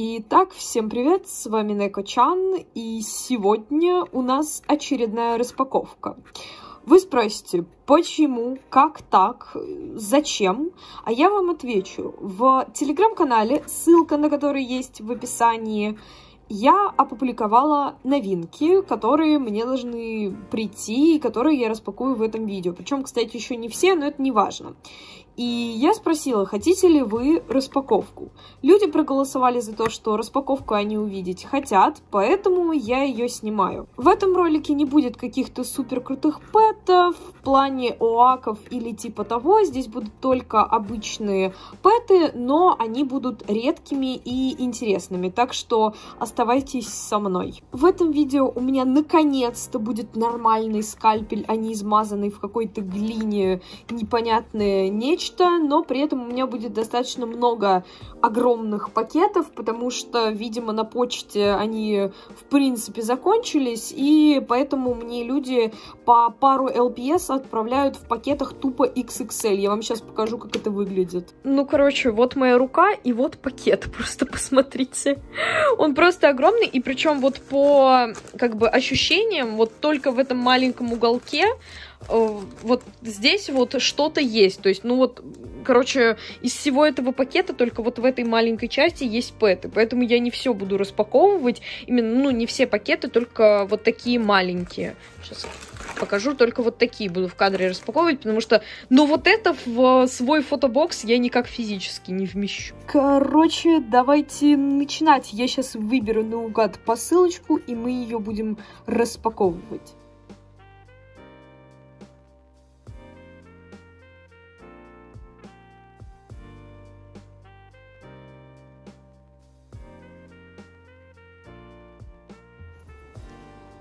Итак, всем привет, с вами Некочан, и сегодня у нас очередная распаковка. Вы спросите, почему, как так, зачем? А я вам отвечу. В телеграм-канале, ссылка на который есть в описании, я опубликовала новинки, которые мне должны прийти и которые я распакую в этом видео. Причем, кстати, еще не все, но это не важно. И я спросила, хотите ли вы распаковку. Люди проголосовали за то, что распаковку они увидеть хотят, поэтому я ее снимаю. В этом ролике не будет каких-то супер крутых пэтов в плане ОАКов или типа того. Здесь будут только обычные пэты, но они будут редкими и интересными. Так что оставайтесь со мной. В этом видео у меня наконец-то будет нормальный скальпель, а не измазанный в какой-то глине непонятное нечто, но при этом у меня будет достаточно много огромных пакетов, потому что, видимо, на почте они в принципе закончились, и поэтому мне люди по пару LPS отправляют в пакетах тупо XXL. Я вам сейчас покажу, как это выглядит. Ну, короче, вот моя рука и вот пакет, просто посмотрите. Он просто огромный, и причем вот по как бы ощущениям, вот только в этом маленьком уголке, вот здесь вот что-то есть. То есть, ну вот, короче, из всего этого пакета только вот в этой маленькой части есть пэты. Поэтому я не все буду распаковывать. Именно, ну, не все пакеты, только вот такие маленькие. Сейчас покажу, только вот такие буду в кадре распаковывать, потому что, ну, вот это в свой фотобокс я никак физически не вмещу. Короче, давайте начинать. Я сейчас выберу наугад посылочку, и мы ее будем распаковывать.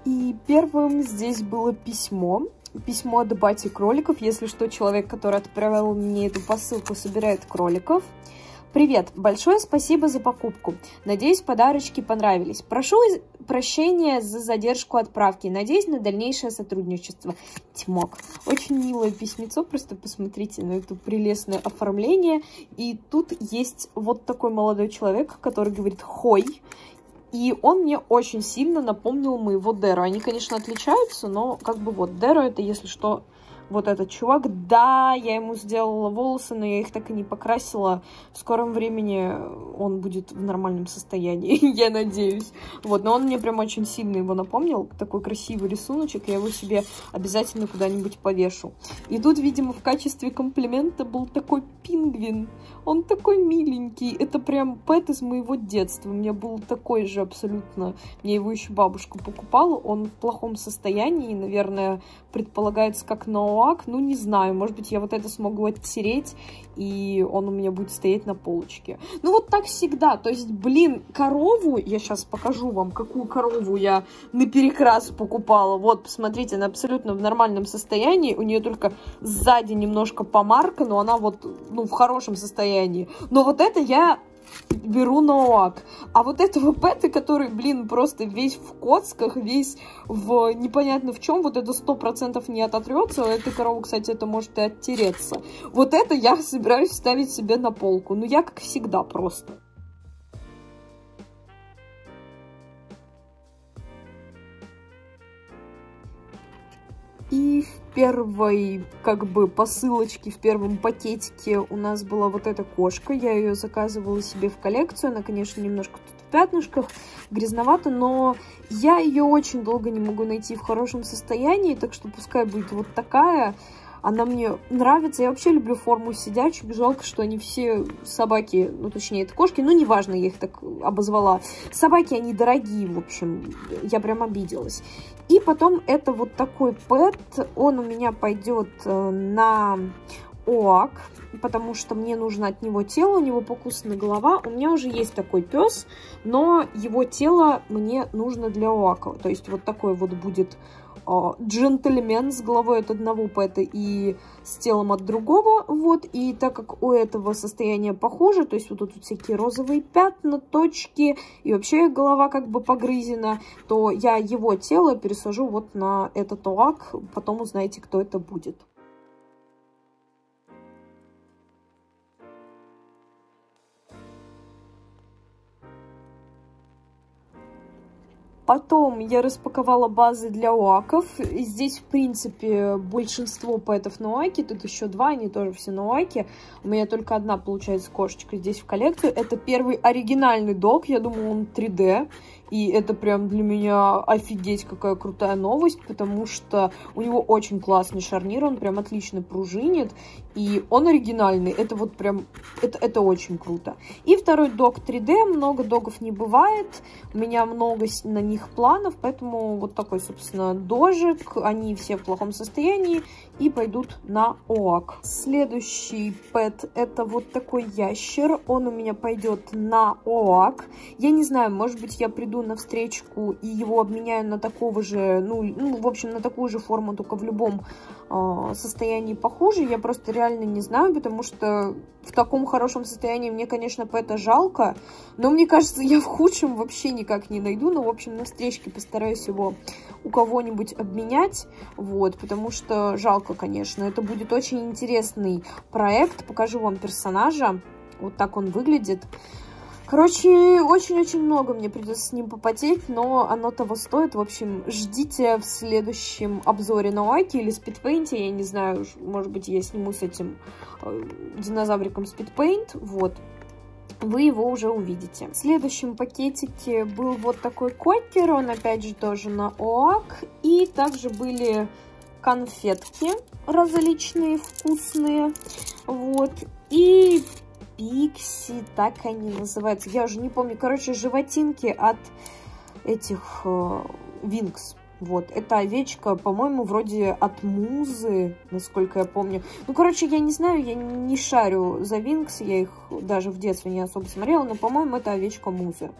И первым здесь было письмо. Письмо от бати кроликов. Если что, человек, который отправил мне эту посылку, собирает кроликов. Привет! Большое спасибо за покупку. Надеюсь, подарочки понравились. Прошу прощения за задержку отправки. Надеюсь на дальнейшее сотрудничество. Тимок. Очень милое письмецо. Просто посмотрите на это прелестное оформление. И тут есть вот такой молодой человек, который говорит «хой». И он мне очень сильно напомнил моего Дэру. Они, конечно, отличаются, но как бы вот Дэру это, если что, вот этот чувак. Да, я ему сделала волосы, но я их так и не покрасила. В скором времени он будет в нормальном состоянии, я надеюсь. Вот, но он мне прям очень сильно его напомнил. Такой красивый рисуночек, я его себе обязательно куда-нибудь повешу. И тут, видимо, в качестве комплимента был такой пингвин. Он такой миленький. Это прям пэт из моего детства. У меня был такой же абсолютно. Мне его еще бабушка покупала. Он в плохом состоянии, наверное, предполагается как на ОАК. Ну, не знаю. Может быть, я вот это смогу оттереть, и он у меня будет стоять на полочке. Ну, вот так всегда. То есть, блин, корову... Я сейчас покажу вам, какую корову я наперекрас покупала. Вот, посмотрите, она абсолютно в нормальном состоянии. У нее только сзади немножко помарка, но она вот, ну, в хорошем состоянии. Но вот это я... беру на ОАК. А вот этого пэта, который, блин, просто весь в коцках, весь в непонятно в чем, вот это 100% не ототрется. Эта корова, кстати, это может и оттереться. Вот это я собираюсь ставить себе на полку. Ну, я как всегда просто. И в первой, как бы, посылочке, в первом пакетике у нас была вот эта кошка. Я ее заказывала себе в коллекцию. Она, конечно, немножко тут в пятнышках, грязновато, но я ее очень долго не могу найти в хорошем состоянии, так что пускай будет вот такая. Она мне нравится. Я вообще люблю форму сидячую. Жалко, что они все собаки, ну, точнее, это кошки. Ну, неважно, я их так обозвала. Собаки, они дорогие, в общем. Я прям обиделась. И потом это вот такой пэт. Он у меня пойдет на ОАК, потому что мне нужно от него тело, у него покусана голова. У меня уже есть такой пес, но его тело мне нужно для ОАКа. То есть вот такой вот будет... джентльмен с головой от одного пэта и с телом от другого, вот, и так как у этого состояние похоже, то есть вот тут всякие розовые пятна, точки, и вообще голова как бы погрызена, то я его тело пересажу вот на этот ОАК, потом узнаете, кто это будет. Потом я распаковала базы для ОАКов. Здесь, в принципе, большинство поэтов на ОАКе. Тут еще два, они тоже все на ОАКе. У меня только одна, получается, кошечка здесь в коллекцию. Это первый оригинальный дог. Я думаю, он 3D. И это прям для меня офигеть какая крутая новость, потому что у него очень классный шарнир, он прям отлично пружинит, и он оригинальный, это вот прям, это очень круто. И второй дог 3D, много догов не бывает, у меня много на них планов, поэтому вот такой, собственно, дожик, они все в плохом состоянии и пойдут на ОАК. Следующий пэт это вот такой ящер, он у меня пойдет на ОАК, я не знаю, может быть я приду на встречку и его обменяю на такого же, ну, в общем, на такую же форму, только в любом состоянии похуже. Я просто реально не знаю, потому что в таком хорошем состоянии мне, конечно, пэта жалко, но мне кажется, я в худшем вообще никак не найду. Но, в общем, на встречке постараюсь его у кого-нибудь обменять, вот, потому что жалко, конечно. Это будет очень интересный проект. Покажу вам персонажа. Вот так он выглядит. Короче, очень-очень много мне придется с ним попотеть, но оно того стоит. В общем, ждите в следующем обзоре на ОАКе или спидпейнте. Я не знаю, может быть, я сниму с этим динозавриком спидпейнт. Вот. Вы его уже увидите. В следующем пакетике был вот такой кокер. Он, опять же, тоже на ОАК. И также были конфетки различные, вкусные. Вот. И... пикси, так они называются. Я уже не помню. Короче, животинки от этих Winx. Вот. Это овечка, по-моему, вроде от Музы, насколько я помню. Ну, короче, я не знаю, я не шарю за Winx. Я их даже в детстве не особо смотрела. Но, по-моему, это овечка Музы.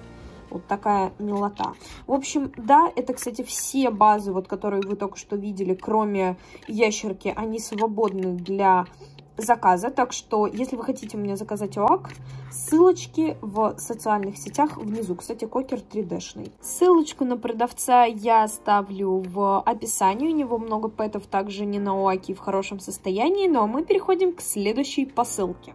Вот такая милота. В общем, да, это, кстати, все базы, вот, которые вы только что видели, кроме ящерки, они свободны для... заказа, так что, если вы хотите у меня заказать ОАК, ссылочки в социальных сетях внизу. Кстати, кокер 3D-шный. Ссылочку на продавца я оставлю в описании. У него много пэтов также не на ОАКе, в хорошем состоянии. Ну а мы переходим к следующей посылке.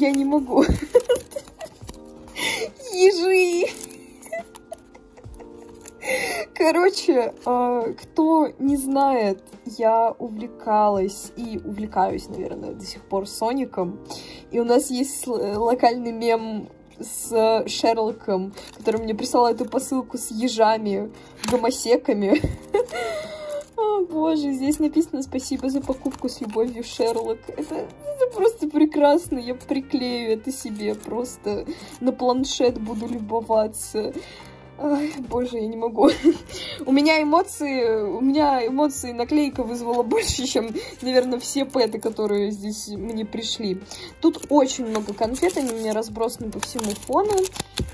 Я не могу. Ежи. Короче, кто не знает, я увлекалась и увлекаюсь, наверное, до сих пор Соником. И у нас есть локальный мем с Шерлоком, который мне прислал эту посылку с ежами, гомосеками. О, боже, здесь написано «Спасибо за покупку, с любовью, Шерлок». Это просто прекрасно, я приклею это себе, просто на планшет буду любоваться. Ай, боже, я не могу. У меня эмоции наклейка вызвала больше, чем, наверное, все пэты, которые здесь мне пришли. Тут очень много конфет, они у меня разбросаны по всему фону.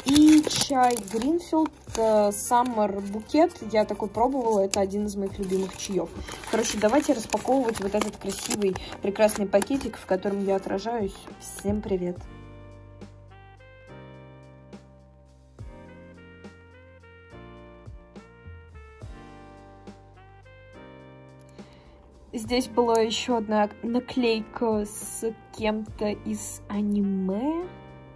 И чай Greenfield Summer Букет. Я такой пробовала, это один из моих любимых чаев. Короче, давайте распаковывать вот этот красивый, прекрасный пакетик, в котором я отражаюсь. Всем привет! Здесь была еще одна наклейка с кем-то из аниме.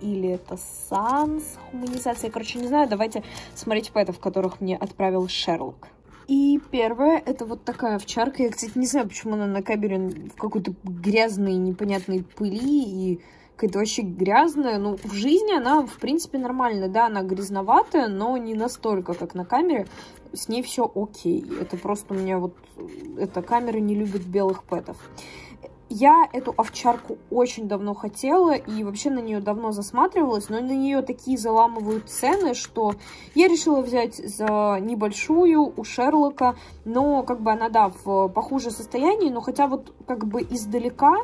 Или это санс хуманизация. Короче, не знаю, давайте смотреть пэтов, которых мне отправил Шерлок. И первое, это вот такая овчарка. Я, кстати, не знаю, почему она на камере в какой-то грязной, непонятной пыли и какая-то вообще грязная. Ну, в жизни она, в принципе, нормальная. Да, она грязноватая, но не настолько, как на камере. С ней все окей. Это просто у меня вот... эта камера не любит белых пэтов. Я эту овчарку очень давно хотела и вообще на нее давно засматривалась, но на нее такие заламывают цены, что я решила взять за небольшую у Шерлока, но как бы она, да, в похуже состоянии, но хотя вот как бы издалека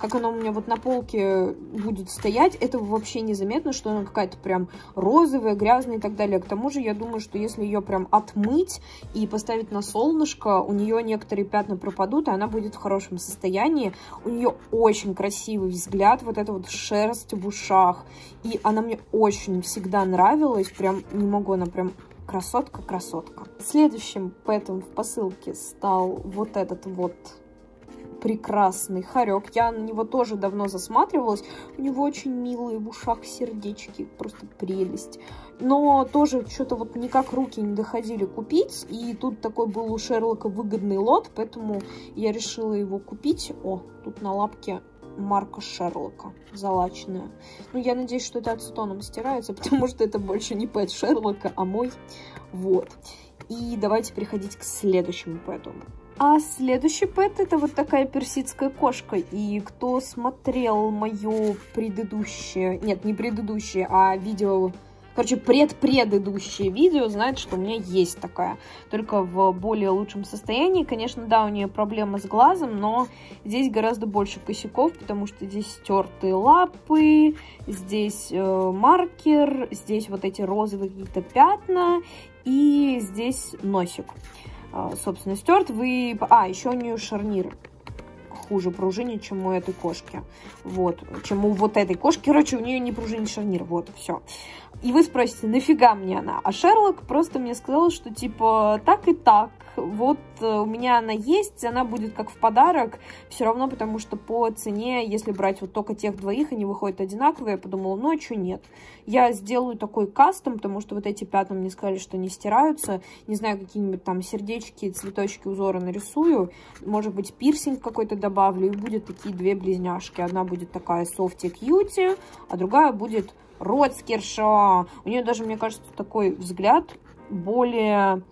как оно у меня вот на полке будет стоять, это вообще незаметно, что она какая-то прям розовая, грязная и так далее. К тому же я думаю, что если ее прям отмыть и поставить на солнышко, у нее некоторые пятна пропадут, и она будет в хорошем состоянии. У нее очень красивый взгляд, вот эта вот шерсть в ушах. И она мне очень всегда нравилась, прям не могу, она прям... Красотка. Следующим пэтом в посылке стал вот этот вот прекрасный хорек. Я на него тоже давно засматривалась. У него очень милые в ушах сердечки, просто прелесть. Но тоже что-то вот никак руки не доходили купить. И тут такой был у Шерлока выгодный лот, поэтому я решила его купить. О, тут на лапке... марка Шерлока, залаченная. Ну, я надеюсь, что это ацетоном стирается, потому что это больше не пэт Шерлока, а мой. Вот. И давайте переходить к следующему пэту. А следующий пэт — это вот такая персидская кошка. И кто смотрел мое предыдущее... Нет, не предыдущее, а видео... Короче, предыдущее видео знает, что у меня есть такая, только в более лучшем состоянии. Конечно, да, у нее проблемы с глазом, но здесь гораздо больше косяков, потому что здесь стертые лапы, здесь маркер, здесь вот эти розовые какие-то пятна и здесь носик. Собственно, стерт. Вы... А, еще у нее шарнир. Хуже пружинит, чем у этой кошки. Вот. Чем у вот этой кошки. Короче, у нее не пружинит шарнир. Вот, все. И вы спросите, нафига мне она? А Шерлок просто мне сказал, что типа так и так. Вот у меня она есть, она будет как в подарок. Все равно, потому что по цене, если брать вот только тех двоих, они выходят одинаковые. Я подумала, ну а чё нет? Я сделаю такой кастом, потому что вот эти пятна мне сказали, что не стираются. Не знаю, какие-нибудь там сердечки, цветочки, узоры нарисую. Может быть, пирсинг какой-то добавлю. И будет такие две близняшки. Одна будет такая софти кьюти, а другая будет роцкерша. У нее даже, мне кажется, такой взгляд более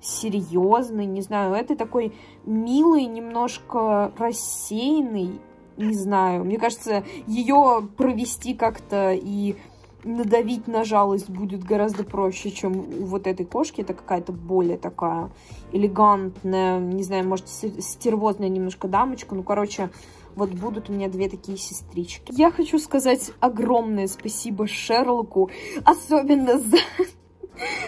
серьезный. Не знаю, это такой милый, немножко рассеянный. Не знаю. Мне кажется, ее провести как-то и надавить на жалость будет гораздо проще, чем у вот этой кошки. Это какая-то более такая элегантная, не знаю, может, стервозная немножко дамочка. Ну, короче, вот будут у меня две такие сестрички. Я хочу сказать огромное спасибо Шерлоку, особенно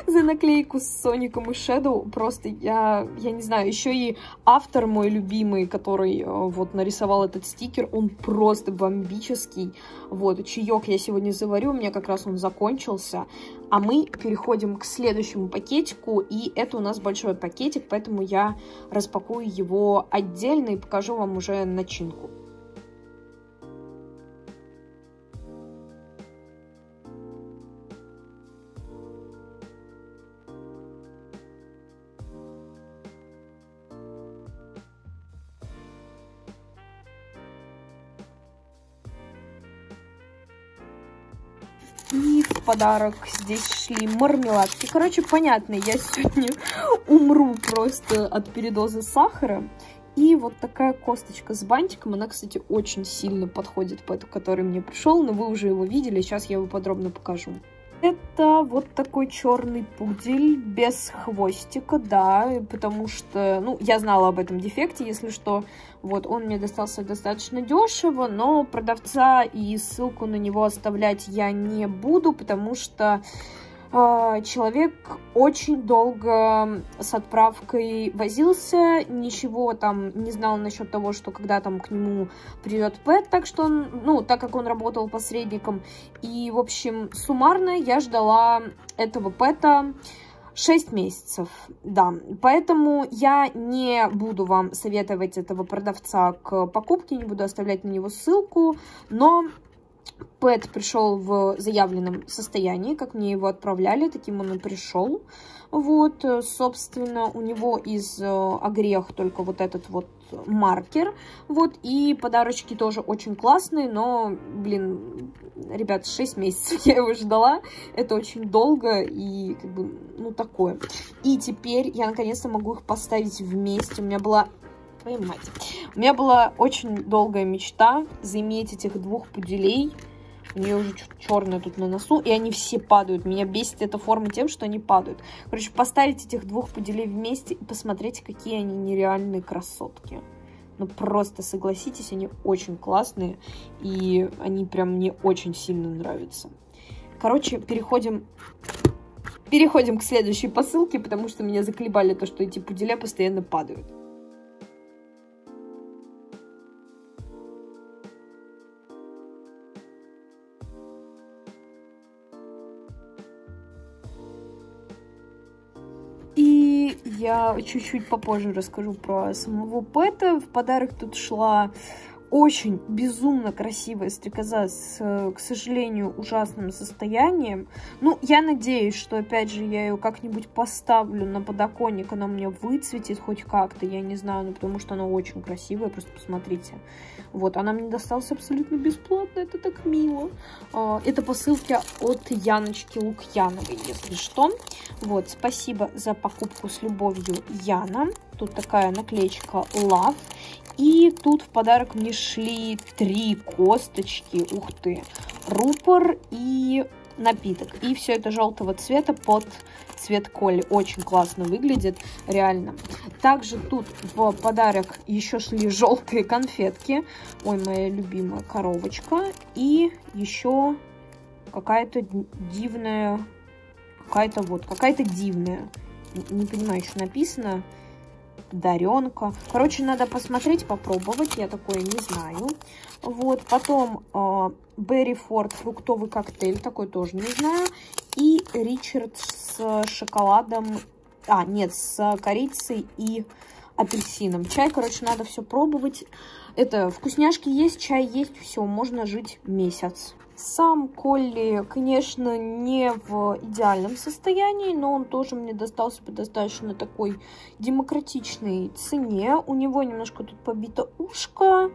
за наклейку с Соником и Шэдоу. Просто я не знаю, еще и автор мой любимый, который вот нарисовал этот стикер, он просто бомбический. Вот, чаек я сегодня заварю, у меня как раз он закончился. А мы переходим к следующему пакетику, и это у нас большой пакетик, поэтому я распакую его отдельно и покажу вам уже начинку. И в подарок здесь шли мармеладки. Короче, понятно, я сегодня умру просто от передозы сахара. И вот такая косточка с бантиком. Она, кстати, очень сильно подходит по этому, который мне пришел. Но вы уже его видели, сейчас я его подробно покажу. Это вот такой черный пудель без хвостика, да, потому что, ну, я знала об этом дефекте, если что. Вот, он мне достался достаточно дешево, но продавца и ссылку на него оставлять я не буду, потому что человек очень долго с отправкой возился, ничего там не знал насчет того, что когда там к нему придет пэт, так что он, ну, так как он работал посредником. И, в общем, суммарно я ждала этого пэта 6 месяцев, да, поэтому я не буду вам советовать этого продавца к покупке, не буду оставлять на него ссылку, но... Пэт пришел в заявленном состоянии, как мне его отправляли, таким он и пришел. Вот, собственно, у него из огрех только вот этот вот маркер. Вот, и подарочки тоже очень классные, но, блин, ребят, 6 месяцев я его ждала. Это очень долго и, как бы, ну, такое. И теперь я, наконец-то, могу их поставить вместе. У меня была... Твою мать. У меня была очень долгая мечта заиметь этих двух пуделей. У нее уже черное тут на носу, и они все падают. Меня бесит эта форма тем, что они падают. Короче, поставить этих двух пуделей вместе и посмотреть, какие они нереальные красотки. Ну, просто согласитесь, они очень классные, и они прям мне очень сильно нравятся. Короче, переходим к следующей посылке, потому что меня заколебали то, что эти пуделя постоянно падают. Я чуть-чуть попозже расскажу про самого пэта. В подарок тут шла очень безумно красивая стрекоза с, к сожалению, ужасным состоянием. Ну, я надеюсь, что, опять же, я ее как-нибудь поставлю на подоконник, она у меня выцветит хоть как-то, я не знаю, ну, потому что она очень красивая, просто посмотрите. Вот, она мне досталась абсолютно бесплатно, это так мило. Это посылки от Яночки Лукьяновой, если что. Вот, спасибо за покупку с любовью, Яна. Тут такая наклеечка Love. И тут в подарок мне шли 3 косточки, ух ты, рупор и напиток. И все это желтого цвета под цвет Колли. Очень классно выглядит, реально. Также тут в подарок еще шли желтые конфетки. Ой, моя любимая коровочка. И еще какая-то дивная, какая-то дивная. Не понимаю, что написано. Даренка. Короче, надо посмотреть, попробовать. Я такое не знаю. Вот. Потом Берри Форд фруктовый коктейль. Такой тоже не знаю. И Ричард с шоколадом. А, нет, с корицей и апельсином. Чай, короче, надо все пробовать. Это вкусняшки есть, чай есть. Все, можно жить месяц. Сам Колли, конечно, не в идеальном состоянии, но он тоже мне достался по достаточно такой демократичной цене. У него немножко тут побито ушко,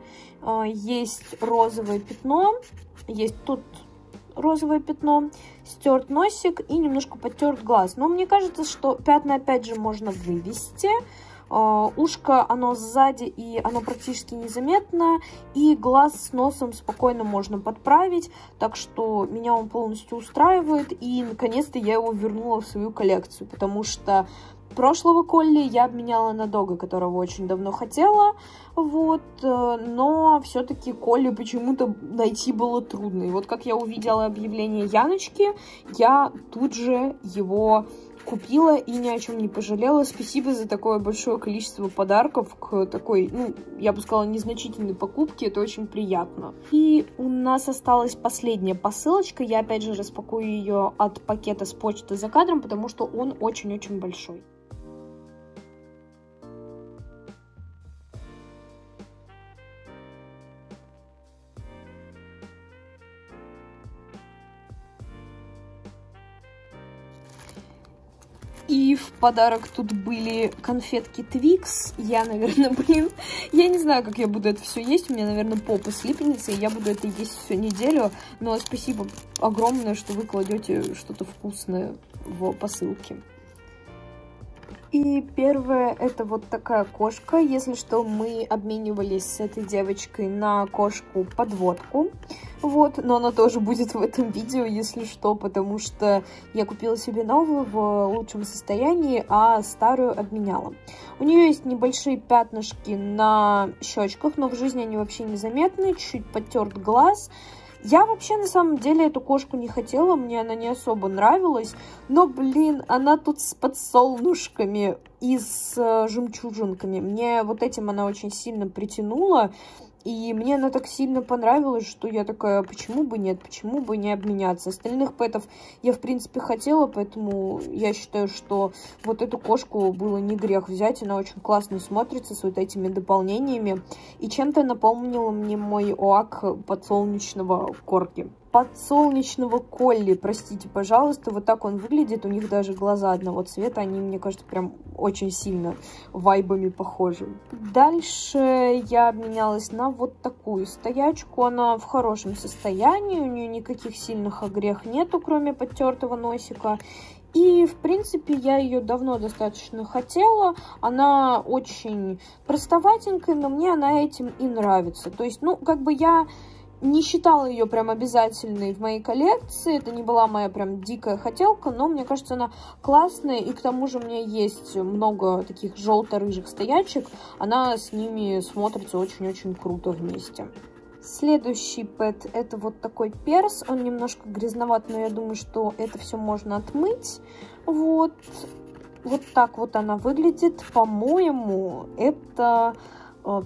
есть розовое пятно, есть тут розовое пятно, стерт носик и немножко подтерт глаз. Но мне кажется, что пятна опять же можно вывести. Ушко, оно сзади, и оно практически незаметно, и глаз с носом спокойно можно подправить, так что меня он полностью устраивает, и наконец-то я его вернула в свою коллекцию, потому что прошлого Колли я обменяла на Дога, которого очень давно хотела, вот, но все-таки Колли почему-то найти было трудно, и вот как я увидела объявление Яночки, я тут же его купила и ни о чем не пожалела. Спасибо за такое большое количество подарков к такой, ну, я бы сказала, незначительной покупке. Это очень приятно. И у нас осталась последняя посылочка. Я опять же распакую ее от пакета с почты за кадром, потому что он очень-очень большой. И в подарок тут были конфетки Twix. Я, наверное, я не знаю, как я буду это все есть. У меня, наверное, попа слипнется, и я буду это есть всю неделю. Но спасибо огромное, что вы кладете что-то вкусное в посылке. И первое, это вот такая кошка. Если что, мы обменивались с этой девочкой на кошку-подводку. Вот, но она тоже будет в этом видео, если что, потому что я купила себе новую в лучшем состоянии, а старую обменяла. У нее есть небольшие пятнышки на щечках, но в жизни они вообще незаметны, чуть подтерт глаз. Я вообще, на самом деле, эту кошку не хотела, мне она не особо нравилась, но, блин, она тут с подсолнушками и с жемчужинками. Мне вот этим она очень сильно притянула, и мне она так сильно понравилась, что я такая, почему бы нет, почему бы не обменяться. Остальных пэтов я, в принципе, хотела, поэтому я считаю, что вот эту кошку было не грех взять. Она очень классно смотрится с вот этими дополнениями. И чем-то напомнила мне мой ОАК подсолнечного корги. Подсолнечного Колли, простите, пожалуйста, вот так он выглядит, у них даже глаза одного цвета, они, мне кажется, прям очень сильно вайбами похожи. Дальше я обменялась на вот такую стоячку, она в хорошем состоянии, у нее никаких сильных огрех нету, кроме подтертого носика. И, в принципе, я ее давно достаточно хотела, она очень простоватенькая, но мне она этим и нравится. То есть, ну, как бы я не считала ее прям обязательной в моей коллекции. Это не была моя прям дикая хотелка, но мне кажется, она классная. И к тому же у меня есть много таких желто-рыжих стоячек. Она с ними смотрится очень-очень круто вместе. Следующий пэт — это вот такой перс. Он немножко грязноват, но я думаю, что это все можно отмыть. Вот. Вот так вот она выглядит. По-моему, это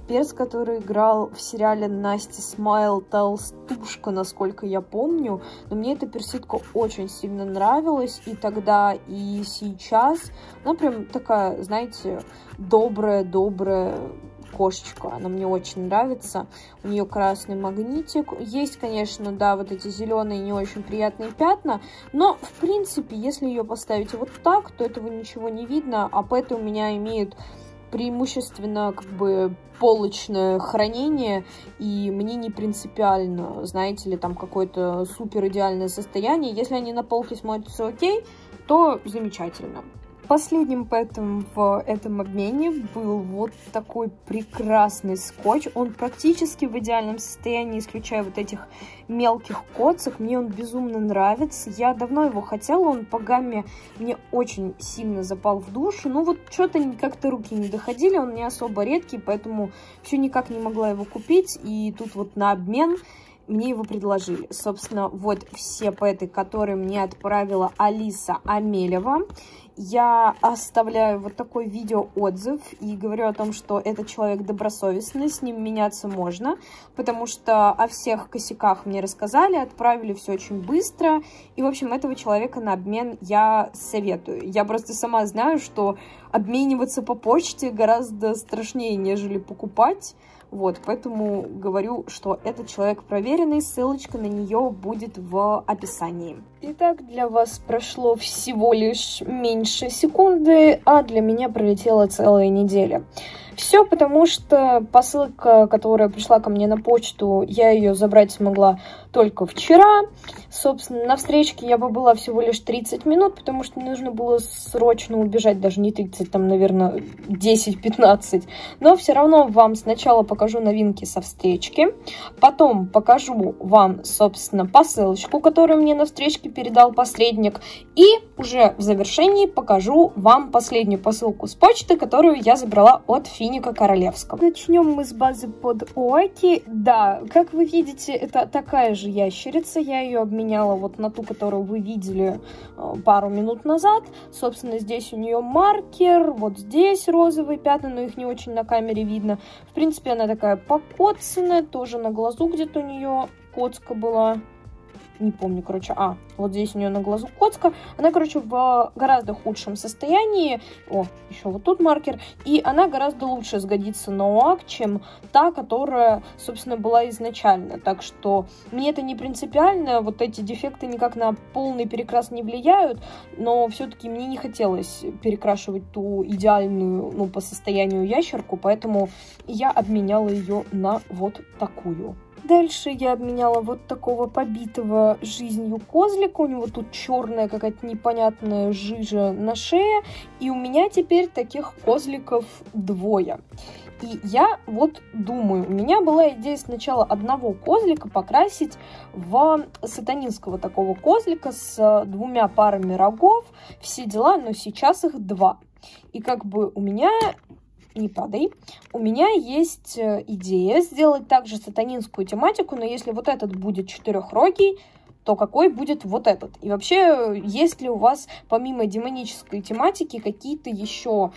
перс, который играл в сериале Насти Смайл «Толстушка», насколько я помню. Но мне эта персидка очень сильно нравилась и тогда, и сейчас. Она прям такая, знаете, добрая-добрая кошечка. Она мне очень нравится. У нее красный магнитик. Есть, конечно, да, вот эти зеленые не очень приятные пятна, но, в принципе, если ее поставить вот так, то этого ничего не видно, а пэты у меня имеют преимущественно как бы полочное хранение, и мне не принципиально, знаете ли, там какое-то супер идеальное состояние. Если они на полке смотрятся окей, то замечательно. Последним пэтом в этом обмене был вот такой прекрасный скотч. Он практически в идеальном состоянии, исключая вот этих мелких коцок. Мне он безумно нравится. Я давно его хотела, он по гамме мне очень сильно запал в душу. Ну вот что-то как-то руки не доходили, он не особо редкий, поэтому все никак не могла его купить. И тут вот на обмен мне его предложили. Собственно, вот все пэты, которые мне отправила Алиса Амелева. Я оставляю вот такой видеоотзыв и говорю о том, что этот человек добросовестный, с ним меняться можно, потому что о всех косяках мне рассказали, отправили все очень быстро, и, в общем, этого человека на обмен я советую. Я просто сама знаю, что обмениваться по почте гораздо страшнее, нежели покупать, вот, поэтому говорю, что этот человек проверенный, ссылочка на нее будет в описании. Итак, для вас прошло всего лишь меньше секунды, а для меня пролетела целая неделя. Все потому, что посылка, которая пришла ко мне на почту, я ее забрать смогла только вчера. Собственно, на встречке я побыла всего лишь 30 минут, потому что мне нужно было срочно убежать, даже не 30, там, наверное, 10-15. Но все равно вам сначала покажу новинки со встречки, потом покажу вам, собственно, посылочку, которую мне на встречке передал посредник, и уже в завершении покажу вам последнюю посылку с почты, которую я забрала от Финика Королевского. Начнем мы с базы под ООАК. Да, как вы видите, это такая же ящерица. Я ее обменяла вот на ту, которую вы видели пару минут назад. Собственно, здесь у нее маркер, вот здесь розовые пятна, но их не очень на камере видно. В принципе, она такая покоцанная, тоже на глазу где-то у нее коцка была. Не помню, короче, вот здесь у нее на глазу коцка. Она, короче, в гораздо худшем состоянии. О, еще вот тут маркер. И она гораздо лучше сгодится на ОАК, чем та, которая, собственно, была изначально. Так что мне это не принципиально. Вот эти дефекты никак на полный перекрас не влияют. Но все-таки мне не хотелось перекрашивать ту идеальную, ну, по состоянию ящерку. Поэтому я обменяла ее на вот такую. Дальше я обменяла вот такого побитого жизнью козлика. У него тут черная какая-то непонятная жижа на шее. И у меня теперь таких козликов двое. И я вот думаю, у меня была идея сначала одного козлика покрасить в сатанинского такого козлика с двумя парами рогов. Все дела, но сейчас их два. И как бы у меня... Не падай. У меня есть идея сделать также сатанинскую тематику, но если вот этот будет четырехрогий, то какой будет вот этот? И вообще, есть ли у вас помимо демонической тематики какие-то еще,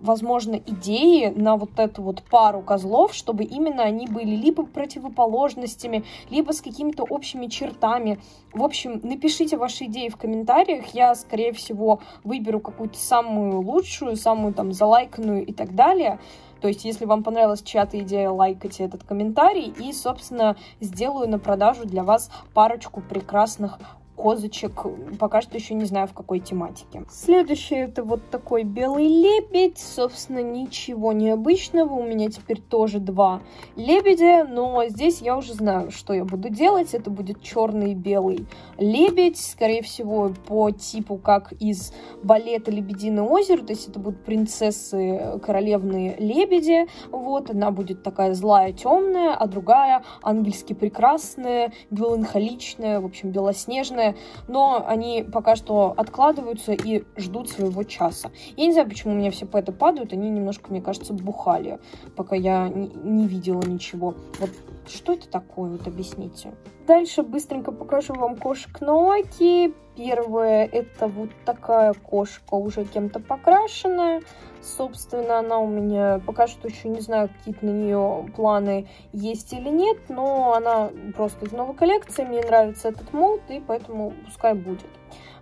возможно, идеи на вот эту вот пару козлов, чтобы именно они были либо противоположностями, либо с какими-то общими чертами? В общем, напишите ваши идеи в комментариях, я, скорее всего, выберу какую-то самую лучшую, самую там залайканную и так далее. То есть, если вам понравилась чья-то идея, лайкайте этот комментарий и, собственно, сделаю на продажу для вас парочку прекрасных козочек. Пока что еще не знаю, в какой тематике. Следующий — это вот такой белый лебедь. Собственно, ничего необычного. У меня теперь тоже два лебедя, но здесь я уже знаю, что я буду делать. Это будет черный и белый лебедь. Скорее всего, по типу, как из балета «Лебединое озеро». То есть это будут принцессы, королевные лебеди. Вот, одна будет такая злая, темная, а другая ангельски прекрасная, меланхоличная, в общем, белоснежная. Но они пока что откладываются и ждут своего часа. Я не знаю, почему у меня все пэты падают. Они немножко, мне кажется, бухали, пока я не видела ничего. Вот что это такое, вот объясните. Дальше быстренько покажу вам кошек на ООАКе. Первая — это вот такая кошка, уже кем-то покрашенная. Собственно, она у меня пока что еще не знаю, какие-то на нее планы есть или нет, но она просто из новой коллекции. Мне нравится этот молд, и поэтому пускай будет.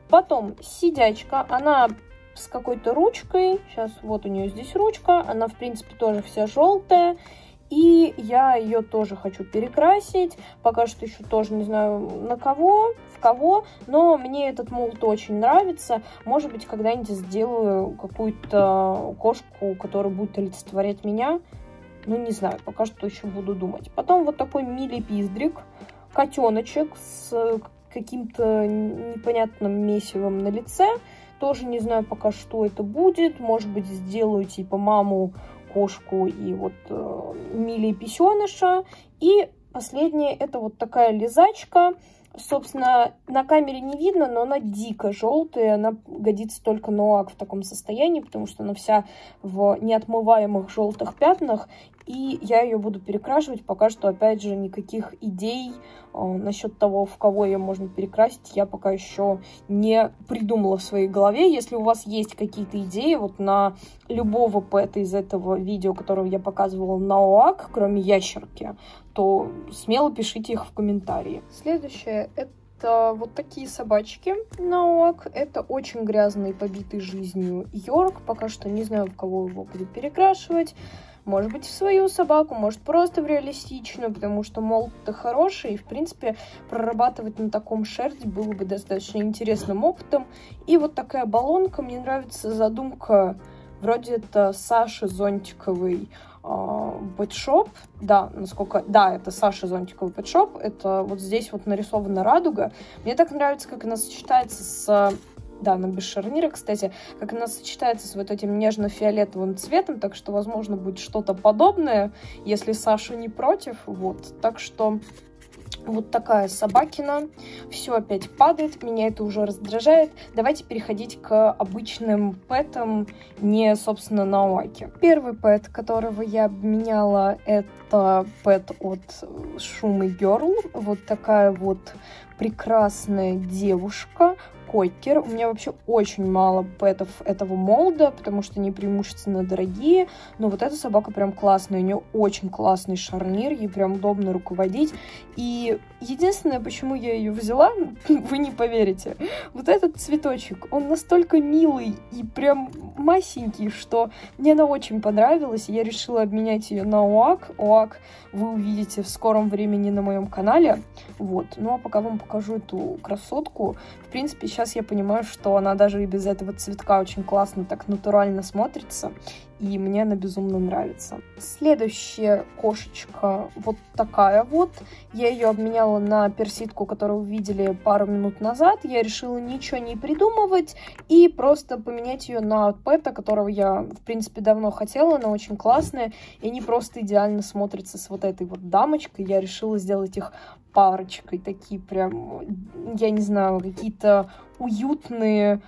Потом сидячка, она с какой-то ручкой. Сейчас вот у нее здесь ручка, она в принципе тоже вся желтая. И я ее тоже хочу перекрасить. Пока что еще тоже не знаю на кого, в кого. Но мне этот молд очень нравится. Может быть, когда-нибудь сделаю какую-то кошку, которая будет олицетворять меня. Ну, не знаю, пока что еще буду думать. Потом вот такой милый пиздрик. Котеночек с каким-то непонятным месивом на лице. Тоже не знаю пока, что это будет. Может быть, сделаю типа маму, кошку и вот мили писеныша. И последнее — это вот такая лизачка. Собственно, на камере не видно, но она дико желтая. Она годится только на ОАК в таком состоянии, потому что она вся в неотмываемых желтых пятнах. И я ее буду перекрашивать. Пока что, опять же, никаких идей насчет того, в кого ее можно перекрасить, я пока еще не придумала в своей голове. Если у вас есть какие-то идеи вот на любого пэта из этого видео, которого я показывала на ОАК, кроме ящерки, то смело пишите их в комментарии. Следующее — это вот такие собачки на ОАК. Это очень грязный, побитый жизнью Йорк. Пока что не знаю, в кого его буду перекрашивать. Может быть, в свою собаку, может, просто в реалистичную, потому что молд-то хороший, и, в принципе, прорабатывать на таком шерсть было бы достаточно интересным опытом. И вот такая баллонка. Мне нравится задумка, вроде это Саши Зонтиковой пэтшоп. Да, насколько... Да, это Саша Зонтикова пэтшоп. Это вот здесь вот нарисована радуга. Мне так нравится, как она сочетается с... Да, она без шарнира, кстати, как она сочетается с вот этим нежно-фиолетовым цветом, так что, возможно, будет что-то подобное, если Саша не против, вот, так что... Вот такая собакина. Все опять падает, меня это уже раздражает. Давайте переходить к обычным пэтам, не, собственно, на ОАКе. Первый пэт, которого я обменяла, это пэт от Shuma Girl. Вот такая вот прекрасная девушка, койкер. У меня вообще очень мало пэтов этого молда, потому что они преимущественно дорогие. Но вот эта собака прям классная. У нее очень классный шарнир, ей прям удобно руководить. И единственное, почему я ее взяла, вы не поверите, вот этот цветочек, он настолько милый и прям масенький, что мне она очень понравилась, и я решила обменять ее на ОАК. ОАК вы увидите в скором времени на моем канале. Вот. Ну а пока вам покажу эту красотку. В принципе, сейчас я понимаю, что она даже и без этого цветка очень классно так натурально смотрится. И мне она безумно нравится. Следующая кошечка вот такая вот. Я ее обменяла на персидку, которую вы видели пару минут назад. Я решила ничего не придумывать и просто поменять ее на пэта, которого я, в принципе, давно хотела. Она очень классная. И они просто идеально смотрятся с вот этой вот дамочкой. Я решила сделать их парочкой. Такие прям, я не знаю, какие-то уютные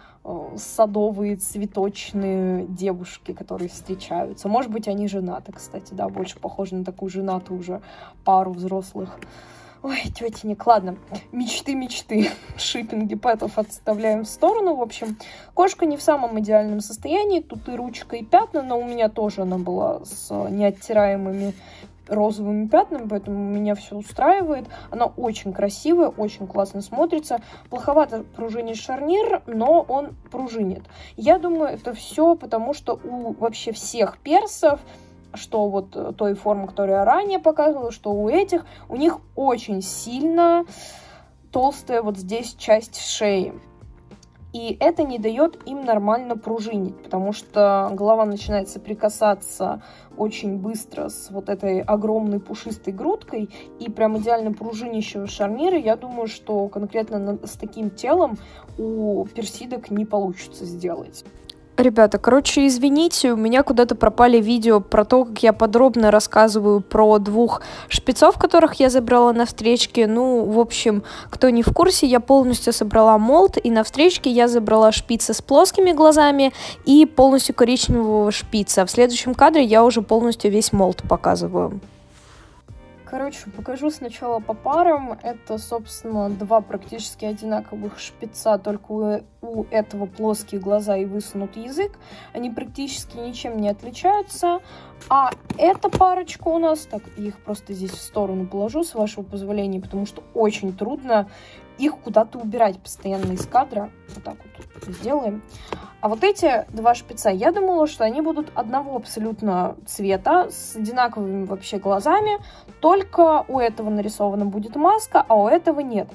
садовые, цветочные девушки, которые встречаются. Может быть, они женаты, кстати, да, больше похожи на такую женатую уже пару взрослых. Ой, тетенек, ладно, мечты-мечты, шиппинги пэтов отставляем в сторону. В общем, кошка не в самом идеальном состоянии, тут и ручка, и пятна, но у меня тоже она была с неоттираемыми розовыми пятнами, поэтому меня все устраивает. Она очень красивая, очень классно смотрится. Плоховато пружинит шарнир, но он пружинит. Я думаю, это все потому, что у вообще всех персов, что вот той формы, которую я ранее показывала, что у этих, у них очень сильно... толстая вот здесь часть шеи. И это не дает им нормально пружинить, потому что голова начинает соприкасаться очень быстро с вот этой огромной пушистой грудкой. И прям идеально пружинищего шарнира, я думаю, что конкретно с таким телом у персидок не получится сделать. Ребята, короче, извините, у меня куда-то пропали видео про то, как я подробно рассказываю про двух шпицов, которых я забрала на встречке. Ну, в общем, кто не в курсе, я полностью собрала молд, и на встречке я забрала шпица с плоскими глазами и полностью коричневого шпица. В следующем кадре я уже полностью весь молд показываю. Короче, покажу сначала по парам. Это, собственно, два практически одинаковых шпица, только у этого плоские глаза и высунут язык. Они практически ничем не отличаются. А эта парочка у нас... Так, я их просто здесь в сторону положу, с вашего позволения, потому что очень трудно их куда-то убирать постоянно из кадра. Вот так вот сделаем. А вот эти два шпица, я думала, что они будут одного абсолютно цвета, с одинаковыми вообще глазами, только у этого нарисована будет маска, а у этого нет.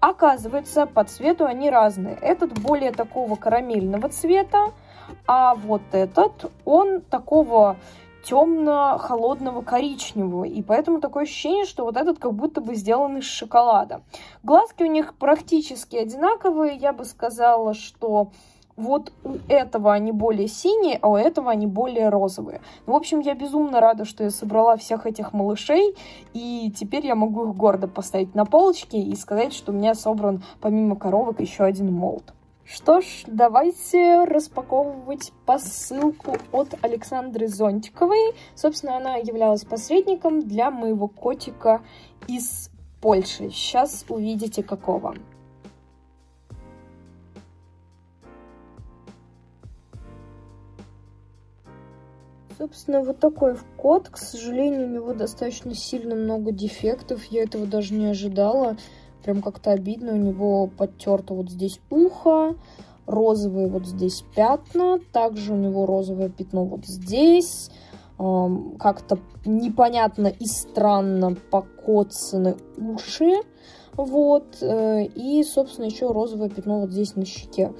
Оказывается, по цвету они разные. Этот более такого карамельного цвета, а вот этот, он такого темно-холодного коричневого, и поэтому такое ощущение, что вот этот как будто бы сделан из шоколада. Глазки у них практически одинаковые, я бы сказала, что вот у этого они более синие, а у этого они более розовые. Ну, в общем, я безумно рада, что я собрала всех этих малышей, и теперь я могу их гордо поставить на полочки и сказать, что у меня собран помимо коровок еще один молд. Что ж, давайте распаковывать посылку от Александры Зонтиковой. Собственно, она являлась посредником для моего котика из Польши. Сейчас увидите, какого. Собственно, вот такой кот. К сожалению, у него достаточно сильно много дефектов. Я этого даже не ожидала. Прям как-то обидно, у него подтерто вот здесь ухо, розовые вот здесь пятна, также у него розовое пятно вот здесь, как-то непонятно и странно покоцаны уши, вот, и, собственно, еще розовое пятно вот здесь на щеке.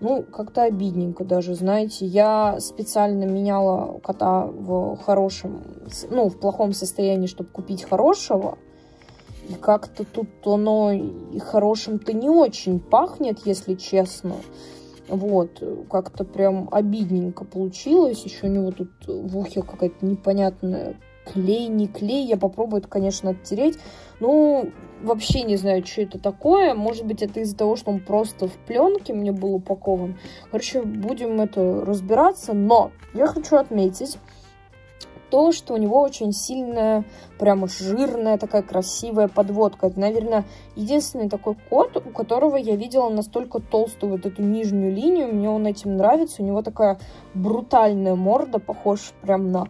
Ну, как-то обидненько даже, знаете, я специально меняла кота в хорошем, ну, в плохом состоянии, чтобы купить хорошего. И как-то тут оно и хорошим-то не очень пахнет, если честно. Вот, как-то прям обидненько получилось. Еще у него тут в ухе какая-то непонятная клей, не клей. Я попробую это, конечно, оттереть. Ну, вообще не знаю, что это такое. Может быть, это из-за того, что он просто в пленке мне был упакован. Короче, будем это разбираться. Но я хочу отметить то, что у него очень сильная, прямо жирная, такая красивая подводка. Это, наверное, единственный такой кот, у которого я видела настолько толстую вот эту нижнюю линию. Мне он этим нравится. У него такая брутальная морда, похожа прям на...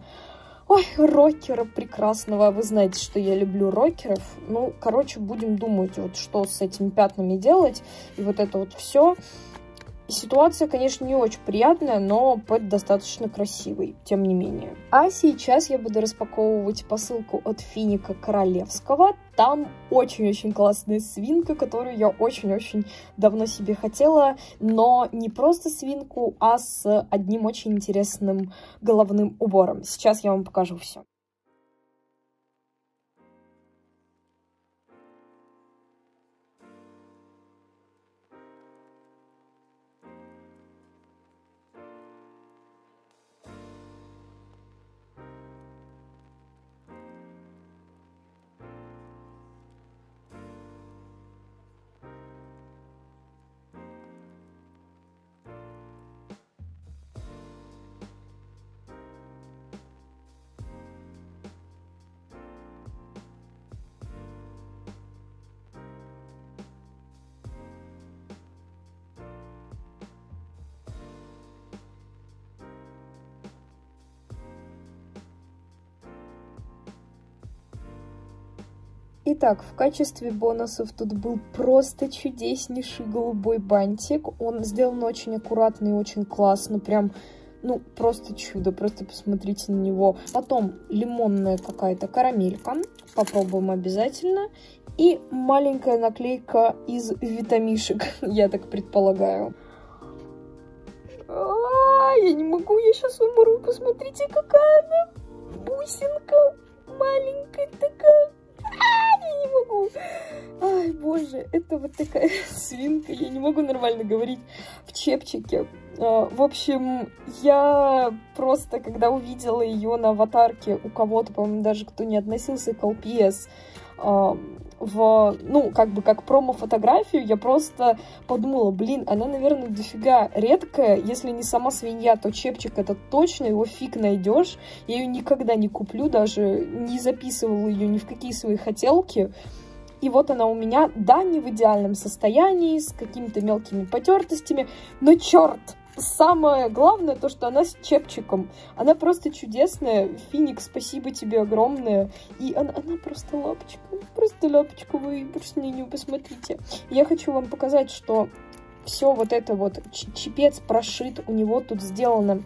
Ой, рокера прекрасного. Вы знаете, что я люблю рокеров. Ну, короче, будем думать, вот что с этими пятнами делать. И вот это вот все. Ситуация, конечно, не очень приятная, но пэт достаточно красивый, тем не менее. А сейчас я буду распаковывать посылку от Финика Королевского. Там очень-очень классная свинка, которую я очень-очень давно себе хотела, но не просто свинку, а с одним очень интересным головным убором. Сейчас я вам покажу все. Итак, в качестве бонусов тут был просто чудеснейший голубой бантик. Он сделан очень аккуратно и очень классно, прям Ну, просто чудо, просто посмотрите на него. Потом лимонная какая-то карамелька, попробуем обязательно. И маленькая наклейка из витамишек, я так предполагаю. Я не могу, я сейчас умру, посмотрите, какая она бусинка, маленькая такая. Я не могу. Ай, боже, это вот такая свинка. Я не могу нормально говорить в чепчике. В общем, я просто, когда увидела ее на аватарке у кого-то, по-моему, даже кто не относился к LPS, ну, как бы как промо-фотографию, я просто подумала, блин, она, наверное, дофига редкая. Если не сама свинья, то чепчик это точно, его фиг найдешь. Я ее никогда не куплю, даже не записывала ее ни в какие свои хотелки. И вот она у меня, да, не в идеальном состоянии, с какими-то мелкими потертостями, но черт! Самое главное то, что она с чепчиком. Она просто чудесная. Финик, спасибо тебе огромное. И она просто лапочка. Просто лапочка, вы просто на нее посмотрите. Я хочу вам показать, что все вот это вот чепец прошит. У него тут сделано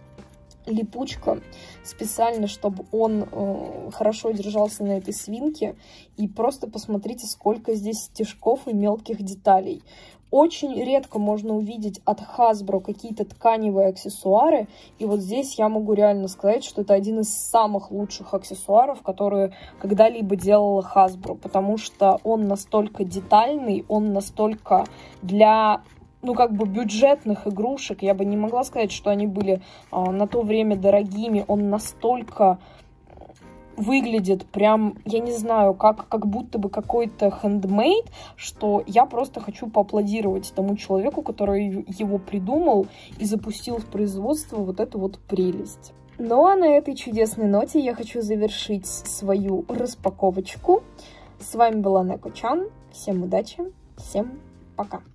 липучка специально, чтобы он хорошо держался на этой свинке. И просто посмотрите, сколько здесь стежков и мелких деталей. Очень редко можно увидеть от Hasbro какие-то тканевые аксессуары. И вот здесь я могу реально сказать, что это один из самых лучших аксессуаров, которые когда-либо делала Hasbro. Потому что он настолько детальный, он настолько для... ну, как бы бюджетных игрушек, я бы не могла сказать, что они были на то время дорогими, он настолько выглядит прям, я не знаю, как будто бы какой-то хендмейд, что я просто хочу поаплодировать тому человеку, который его придумал и запустил в производство вот эту вот прелесть. Ну, а на этой чудесной ноте я хочу завершить свою распаковочку. С вами была Некочан, всем удачи, всем пока!